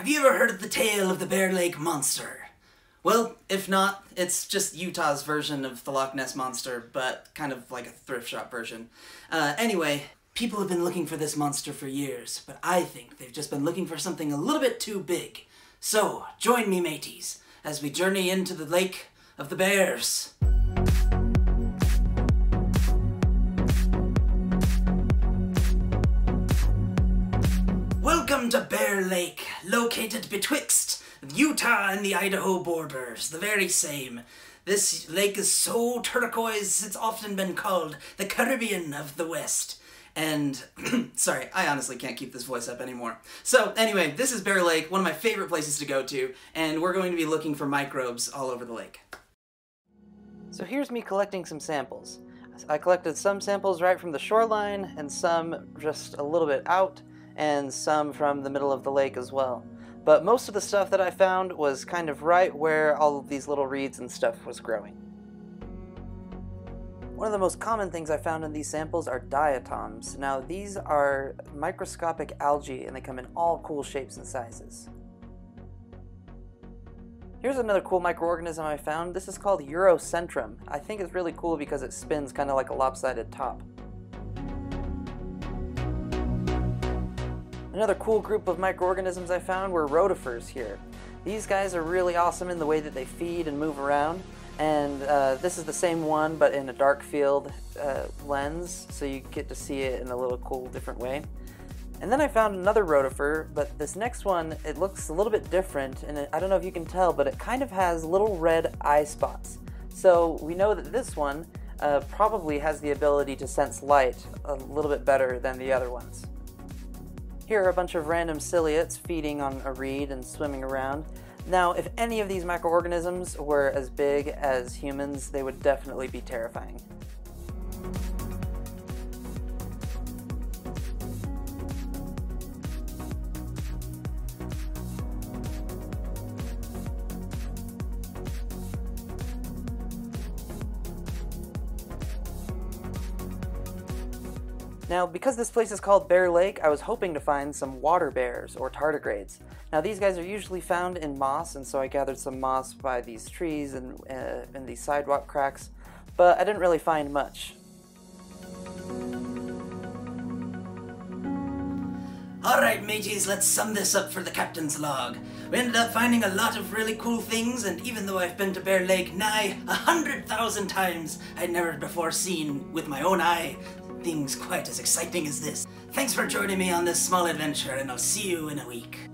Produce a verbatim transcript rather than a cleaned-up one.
Have you ever heard of the tale of the Bear Lake Monster? Well, if not, it's just Utah's version of the Loch Ness Monster, but kind of like a thrift shop version. Uh, anyway, people have been looking for this monster for years, but I think they've just been looking for something a little bit too big. So, join me, mateys, as we journey into the Lake of the Bears. Welcome to Bear Lake, located betwixt Utah and the Idaho borders, the very same. This lake is so turquoise, it's often been called the Caribbean of the West. And, sorry, I honestly can't keep this voice up anymore. So, anyway, this is Bear Lake, one of my favorite places to go to, and we're going to be looking for microbes all over the lake. So here's me collecting some samples. I collected some samples right from the shoreline, and some just a little bit out, and some from the middle of the lake as well. But most of the stuff that I found was kind of right where all of these little reeds and stuff was growing. One of the most common things I found in these samples are diatoms. Now these are microscopic algae and they come in all cool shapes and sizes. Here's another cool microorganism I found. This is called Eurocentrum. I think it's really cool because it spins kind of like a lopsided top. Another cool group of microorganisms I found were rotifers here. These guys are really awesome in the way that they feed and move around, and uh, this is the same one but in a dark field uh, lens, so you get to see it in a little cool different way. And then I found another rotifer, but this next one, it looks a little bit different, and it, I don't know if you can tell, but it kind of has little red eye spots. So we know that this one uh, probably has the ability to sense light a little bit better than the other ones. Here are a bunch of random ciliates feeding on a reed and swimming around. Now, if any of these microorganisms were as big as humans, they would definitely be terrifying. Now, because this place is called Bear Lake, I was hoping to find some water bears or tardigrades. Now, these guys are usually found in moss, and so I gathered some moss by these trees and uh, in these sidewalk cracks, but I didn't really find much. Alright, mateys, let's sum this up for the captain's log. We ended up finding a lot of really cool things, and even though I've been to Bear Lake nigh a hundred thousand times, I'd never before seen with my own eye things quite as exciting as this. Thanks for joining me on this small adventure, and I'll see you in a week.